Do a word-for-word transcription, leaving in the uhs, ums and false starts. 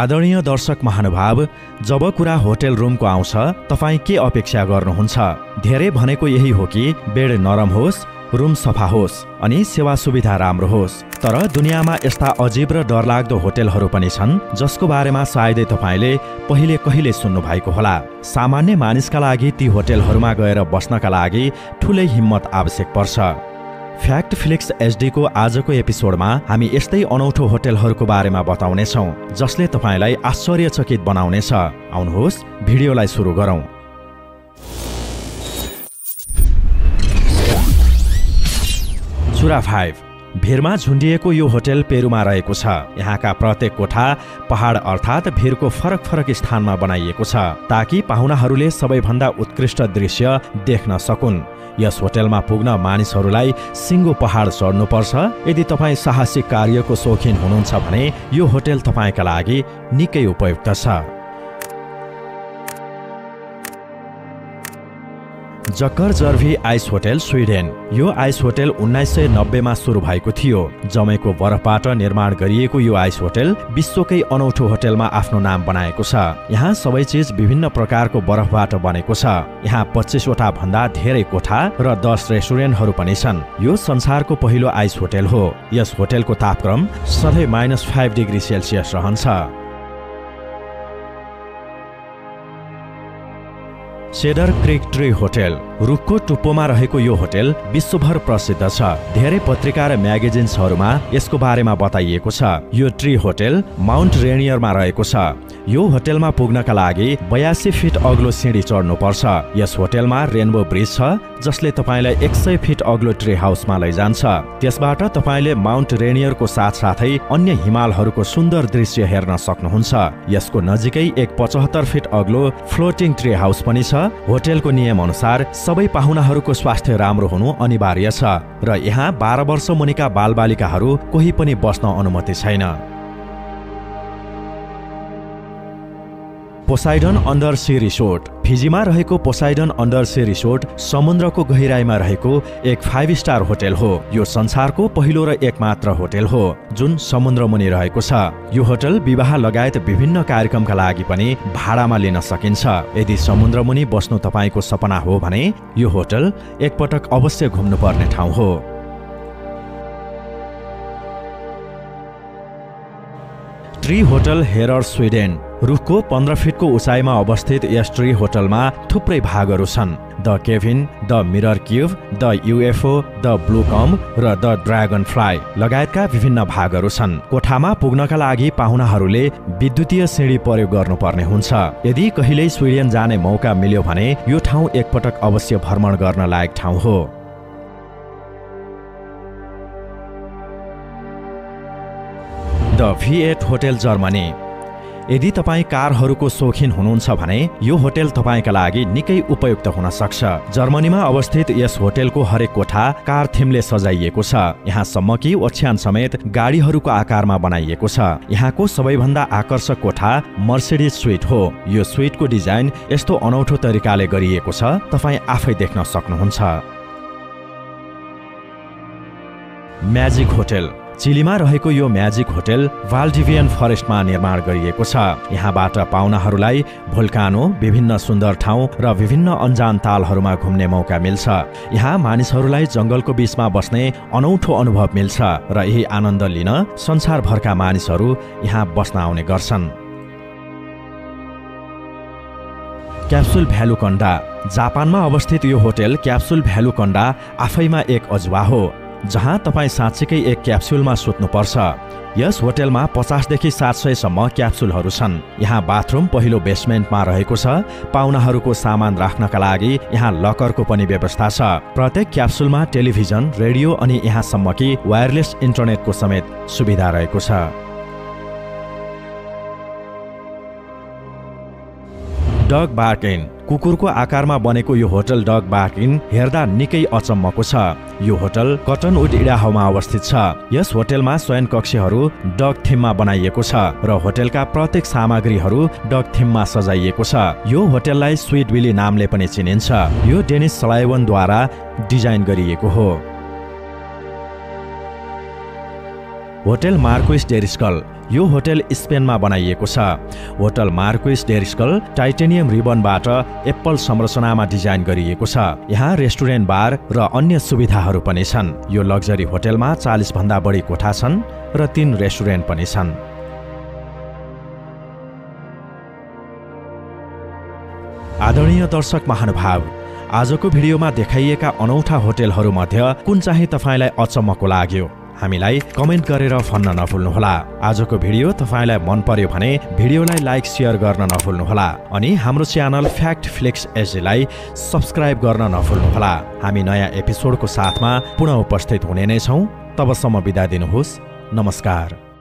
आदरणीय दर्शक महानुभाव, जब कुरा होटल रूम को आउँछ तपाई के अपेक्षा गर्नुहुन्छ? धेरै भनेको यही हो कि बेड नरम होस्, रूम सफा होस् अनि सेवा सुविधा राम्रो होस्। तर दुनियामा यस्ता अजीब र डरलाग्दो होटलहरू पनि छन् जसको बारेमा सायदै तपाईले पहिले कहिले सुन्नु भएको होला। सामान्य मानिसका लागि ती होटलहरूमा गएर बस्नका लागि ठूलै हिम्मत आवश्यक पर्छ। फ्याक्ट फ्लिक्स एसडी को आजको एपिसोडमा हामी यस्तै अनौठो होटलहरूको बारेमा बताउने छौं जसले तपाईलाई आश्चर्यचकित बनाउनेछ। आउनुहोस् भिडियोलाई सुरु गरौं। कुरा पाँच भेरमा झुन्डिएको यो होटल पेरुमा रहेको छ। यहाँका प्रत्येक कोठा पहाड अर्थात् भेरको फरक फरक स्थानमा बनाइएको छ ताकि पाहुनाहरूले सबैभन्दा उत्कृष्ट दृश्य देख्न सकुन्। यस होटलमा पुग्न मानिसहरूलाई सिंगो पहाड चढ्नुपर्छ। यदि तपाईँ साहसिक कार्यको शौकीन हुनुहुन्छ भने यो होटल तपाईँका लागि निकै उपयुक्त छ। जक्कर जर्भी आइस होटल स्विडेन। यो आइस होटल उन्नाइस सय नब्बेमा सुरु भएको थियो। जमेको बरफबाट निर्माण गरिएको यो आइस होटल विश्वकै अनौठो होटलमा आफ्नो नाम बनाएको छ। यहाँ सबै चिज विभिन्न प्रकारको बरफबाट बनेको छ। यहाँ पच्चीसवटा भन्दा धेरै कोठा र दस रेस्टुरेन्टहरू पनि छन्। यो संसारको पहिलो आइस होटल हो। यस होटलको तापक्रम सधैँ माइनस फाइभ डिग्री सेल्सियस रहन्छ। सेडर क्रिक ट्री होटल रुखको टुप्पोमा रहेको यो होटल विश्वभर प्रसिद्ध छ। धेरै पत्रिका र म्यागेजिन्सहरूमा यसको बारेमा बताइएको छ। यो ट्री होटल माउन्ट रेनियरमा रहेको छ। यो होटलमा पुग्नका लागि बयासी फिट अग्लो सिँढी चढ्नुपर्छ। यस होटलमा रेनबो ब्रिज छ जसले तपाईँलाई एक सय फिट अग्लो ट्री हाउसमा लैजान्छ। त्यसबाट तपाईँले माउन्ट रेनियरको साथसाथै अन्य हिमालहरूको सुन्दर दृश्य हेर्न सक्नुहुन्छ। यसको नजिकै एक पचहत्तर फिट अग्लो फ्लोटिङ ट्री हाउस पनि छ। होटलको नियम अनुसार सबै पाहुनाहरूको स्वास्थ्य राम्रो हुनु अनिवार्य छ र यहाँ बाह्र वर्ष मुनिका बालबालिकाहरू कोही पनि बस्न अनुमति छैन। Poseidon अन्डरसी resort. फिजीमा रहेको पोसाइडन अन्डरसी रिसोर्ट समुद्रको गहिराईमा रहेको एक फाइभ स्टार होटल हो। यो संसारको पहिलो र एकमात्र होटल हो जुन समुद्र मुनि रहेको छ। यो होटल विवाह लगायत विभिन्न कार्यक्रमका लागि पनि भाडामा लिन सकिन्छ। यदि समुद्र मुनि बस्नु तपाईँको सपना हो भने यो होटल एकपटक अवश्य घुम्नुपर्ने ठाउँ हो। ट्री होटल हेरर स्विडेन। रुखको पन्ध्र फिटको उचाइमा अवस्थित यस ट्री होटलमा थुप्रै भागहरू छन्। The cabin, the mirror cube, the UFO, the blue cone र द ड्रागन फ्लाइ लगायतका विभिन्न भागहरू छन्। कोठामा पुग्नका लागि पाहुनाहरूले विद्युतीय सिँढी प्रयोग गर्नुपर्ने हुन्छ। यदि कहिल्यै स्विडेन जाने मौका मिल्यो भने यो ठाउँ एकपटक अवश्य भ्रमण गर्न लायक ठाउँ हो। The V eight hotel Germany. यदि तपाईँ कारहरूको शौकीन हुनुहुन्छ भने यो होटल तपाईँका लागि निकै उपयुक्त हुन सक्छ। जर्मनीमा अवस्थित यस होटलको हरेक कोठा कार थिमले सजाइएको छ। यहाँसम्म कि ओछ्यान समेत गाडीहरूको आकारमा बनाइएको छ। यहाँको सबैभन्दा आकर्षक कोठा मर्सिडिज स्विट हो। यो स्विटको डिजाइन यस्तो अनौठो तरिकाले गरिएको छ तपाईँ आफै देख्न सक्नुहुन्छ। Magic hotel. चिलीमा रहेको यो म्याजिक होटल भाल्डिभियन फरेस्टमा निर्माण गरिएको छ। यहाँबाट पाहुनाहरूलाई भोल्कानो, विभिन्न सुन्दर ठाउँ र विभिन्न अन्जान तालहरूमा घुम्ने मौका मिल्छ। यहाँ मानिसहरूलाई जङ्गलको बीचमा बस्ने अनौठो अनुभव मिल्छ र यही आनन्द लिन संसारभरका मानिसहरू यहाँ बस्न आउने गर्छन्। क्याप्सुल भेलुकन्डा। जापानमा अवस्थित यो होटल क्याप्सुल भेलुकन्डा आफैमा एक अजवा हो जहाँ तपाईँ साँच्चीकै एक क्याप्सुलमा सुत्नुपर्छ। यस होटलमा पचासदेखि सात सयसम्म क्याप्सुलहरू छन्। यहाँ बाथरुम पहिलो बेसमेन्टमा रहेको छ। पाहुनाहरूको सामान राख्नका लागि यहाँ लकरको पनि व्यवस्था छ। प्रत्येक क्याप्सुलमा टेलिभिजन, रेडियो अनि यहाँसम्म कि वायरलेस इन्टरनेटको समेत सुविधा रहेको छ। Dog bark inn. कुकुरको आकारमा बनेको यो होटल डग बार्क इन हेर्दा निकै अचम्मको छ। यो होटल कटनवुड इडाहोमा अवस्थित छ। यस होटलमा शयन कक्षहरू डग थिममा बनाइएको छ र होटलका प्रत्येक सामग्रीहरू डग थिममा सजाइएको छ। यो होटललाई स्विट विली नामले पनि चिनिन्छ। यो डेनिस सलाइवनद्वारा डिजाइन गरिएको हो। Hotel Marques de Riscal. यो होटल स्पेनमा बनाइएको छ। होटल मार्क्विस डेरिस्कल टाइटेनियम रिबनबाट एप्पल संरचनामा डिजाइन गरिएको छ। यहाँ रेस्टुरेन्ट, बार र अन्य सुविधाहरू पनि छन्। यो लग्जरी होटलमा चालीस भन्दा बढी कोठा छन् र तीन रेस्टुरेन्ट पनि छन्। आदरणीय दर्शक महानुभाव, आजको भिडियोमा देखाइएका अनौठा होटलहरूमध्ये कुन चाहिँ तपाईलाई अचम्मको लाग्यो हामीलाई कमेन्ट गरेर भन्न नभुल्नुहोला। आजको भिडियो तपाईलाई मन पर्यो भने भिडियोलाई लाइक शेयर गर्न नभुल्नुहोला अनि हाम्रो च्यानल फ्याक्ट फ्लिक्स एजीलाई सब्स्क्राइब गर्न नभुल्नुहोला। हामी नयाँ एपिसोडको साथमा पुनः उपस्थित हुने नै छौं। तबसम्म बिदा दिनुहोस्। नमस्कार।